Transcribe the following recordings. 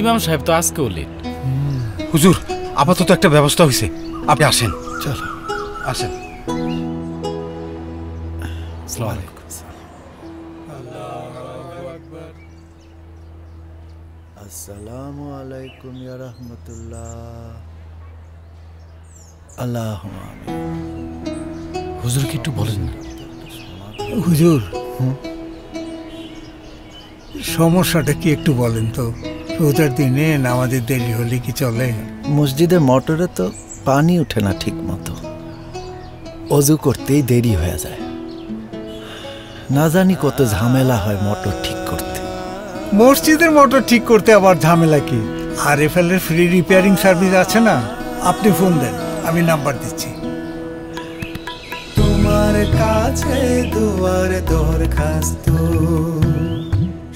इमाम साहेब तो आज के लेट हुजूर আপাতত একটা ব্যবস্থা হইছে আপনি আসেন চলো আসেন আসসালামু আলাইকুম আল্লাহু আকবার আসসালামু আলাইকুম ইয়া রাহমাতুল্লাহ আল্লাহু আমিন হুজুর কি একটু বলেন না হুজুর সমস্যাটা কি একটু বলেন তো রোজার দিনে নামাজের দেরি হলে কি চলে মসজিদে মোটরে তো পানি ওঠে না ঠিক মতো ওযু করতেই দেরি হয়ে যায় না জানি কত ঝামেলা হয় মোটর ঠিক করতে মসজিদের মোটর ঠিক করতে আবার ঝামেলা কি আরএফএল এর ফ্রি রিপেয়ারিং সার্ভিস আছে না আপনি ফোন দেন আমি নাম্বার দিচ্ছি তোমার কাছে দুয়ারে দরখাস্ত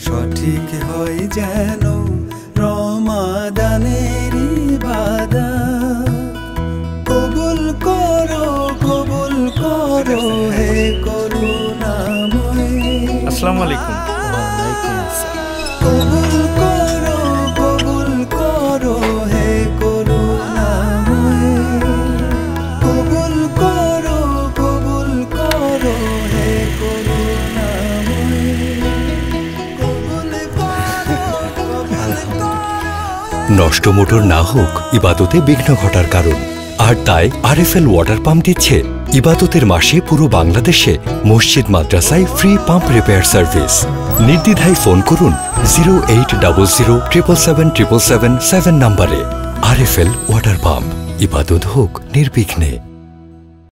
সঠিক হয় যেন রমাদানের ইবাদত কবুল করো হে করুণাময় আসসালামু আলাইকুম ওয়া আলাইকুম আসসালাম কবুল করো হে করুণাময় কবুল করো হে করুণাময় নষ্ট মোটর না হোক ইবাদতে বিঘ্ন ঘটার কারণ আর তাই আরএফএল ওয়াটার পাম্প দিচ্ছে ইবাদতের মাসে পুরো বাংলাদেশে মসজিদ মাদ্রাসায় ফ্রি পাম্প রিপেয়ার সার্ভিস নির্দ্বিধায় ফোন করুন 08007077777 নম্বরে আরএফএল ওয়াটার পাম্প ইবাদত হোক নির্বিঘ্নে